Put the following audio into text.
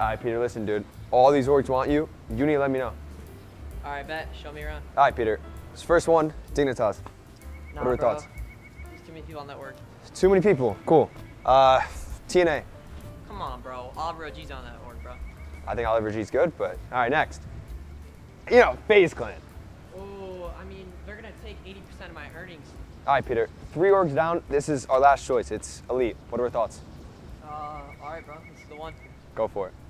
All right, Peter, listen, dude. All these orgs want you. You need to let me know. All right, bet. Show me around. All right, Peter. This first one, Dignitas. Nah, what are your thoughts? There's too many people on that org. Too many people. Cool. TNA. Come on, bro. Oliver OG's on that org, bro. I think Oliver OG's good, but all right, next. You know, FaZe Clan. Oh, I mean, they're gonna take 80% of my earnings. All right, Peter. 3 orgs down. This is our last choice. It's Elite. What are your thoughts? All right, bro. This is the one. Go for it.